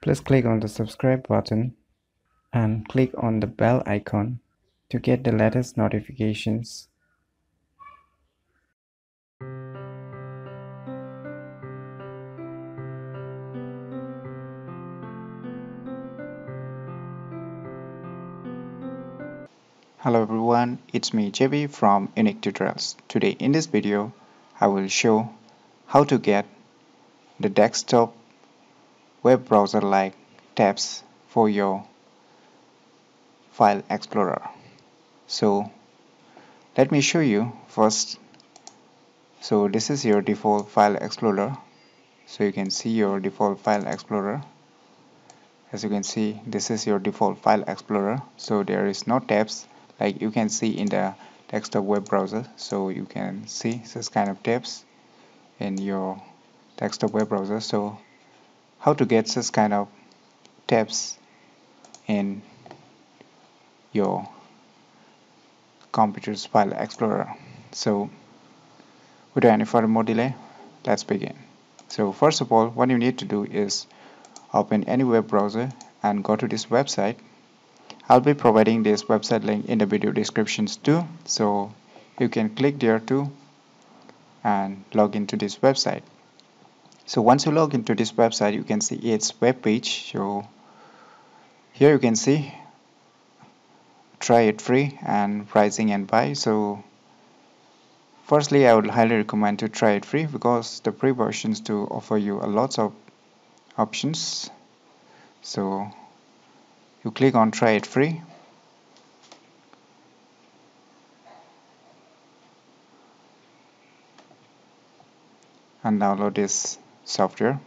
Please click on the subscribe button and click on the bell icon to get the latest notifications. Hello everyone, it's me JB from Unique Tutorials. Today in this video, I will show how to get the desktop web browser like tabs for your File Explorer. So let me show you first. So this is your default File Explorer. So you can see your default File Explorer. As you can see, this is your default File Explorer. So there is no tabs like you can see in the desktop web browser. So you can see this kind of tabs in your desktop web browser. So how to get this kind of tabs in your computer's File Explorer. So without any further more delay, let's begin. So first of all, what you need to do is open any web browser and go to this website. I'll be providing this website link in the video descriptions too, so you can click there too and log into this website. So once you log into this website, you can see its web page. So here you can see try it free and pricing and buy. So firstly, I would highly recommend to try it free because the free versions do offer you a lot of options. So you click on try it free. And download this software.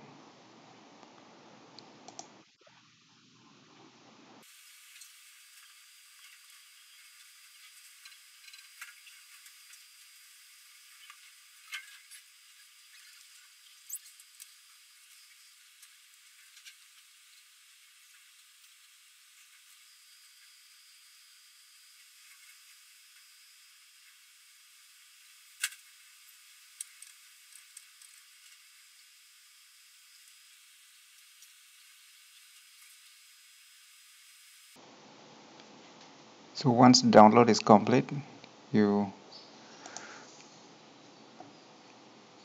So once the download is complete, you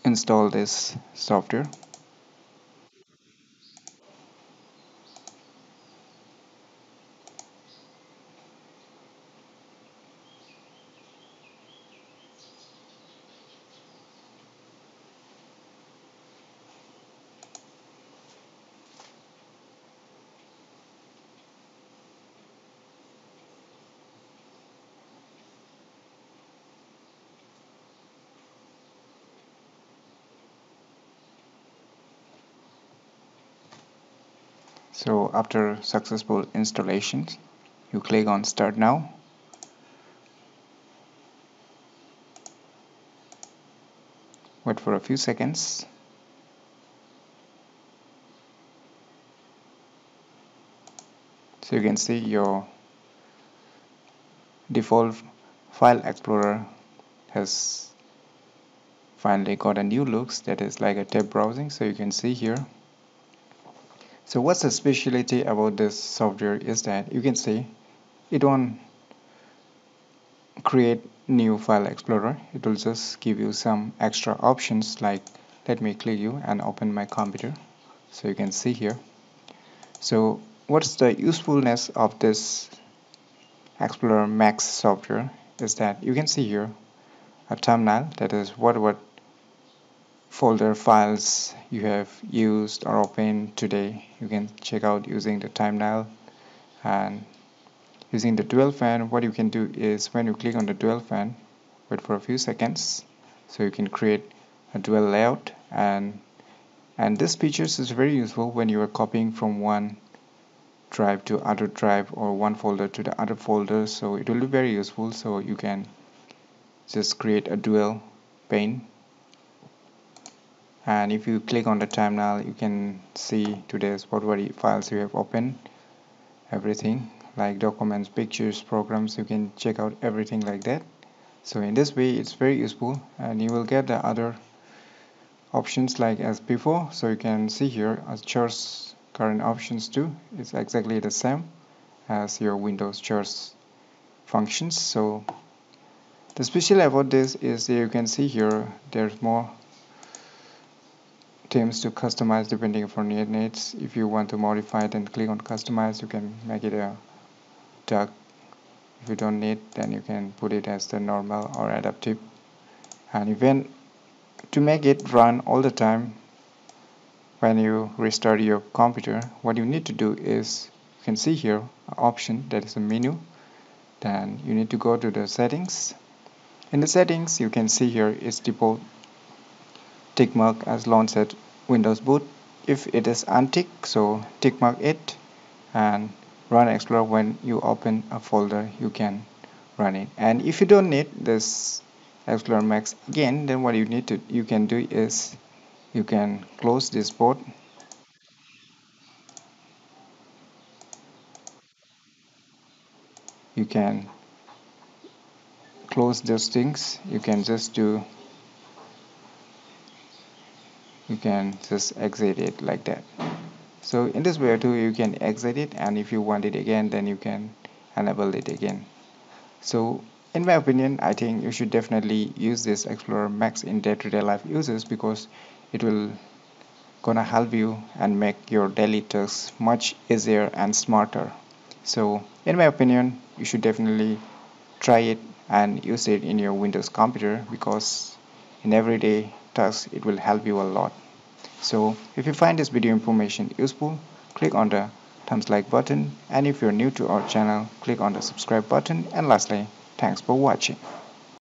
install this software. So after successful installation, you click on Start Now. Wait for a few seconds. So you can see your default File Explorer has finally got a new look, that is like a tab browsing. So you can see here. So what's the speciality about this software is that you can see it won't create new File Explorer. It will just give you some extra options, like let me click you and open my computer. So you can see here. So what's the usefulness of this Explorer Max software is that you can see here a thumbnail, that is what folder files you have used or opened today. You can check out using the thumbnail, and using the dual fan, what you can do is when you click on the dual fan, wait for a few seconds, so you can create a dual layout, and this features is very useful when you are copying from one drive to other drive or one folder to the other folder. So it will be very useful. So you can just create a dual pane. And if you click on the thumbnail, you can see today's whatever files you have opened, everything like documents, pictures, programs. You can check out everything like that. So in this way, it's very useful, and you will get the other options like as before. So you can see here a choice current options do is exactly the same as your Windows chars functions. So the special about this is you can see here there's more themes to customize depending upon your needs. If you want to modify, then click on customize. You can make it a duck. If you don't need, then you can put it as the normal or adaptive. And even to make it run all the time when you restart your computer, what you need to do is, you can see here an option that is a menu. Then you need to go to the settings. In the settings, you can see here is default tick mark as launched at Windows boot. If it is unticked, so tick mark it, and run Explorer when you open a folder, you can run it. And if you don't need this Explorer Max again, then what you need to you can do is you can close this port. You can close those things. You can just exit it like that. So in this way too, you can exit it, and if you want it again, then you can enable it again. So in my opinion, I think you should definitely use this Explorer Max in day-to-day life uses, because it will gonna help you and make your daily tasks much easier and smarter. So in my opinion, you should definitely try it and use it in your Windows computer, because in everyday tasks it will help you a lot. So if you find this video information useful, click on the thumbs like button, and if you're new to our channel, click on the subscribe button, and lastly, thanks for watching.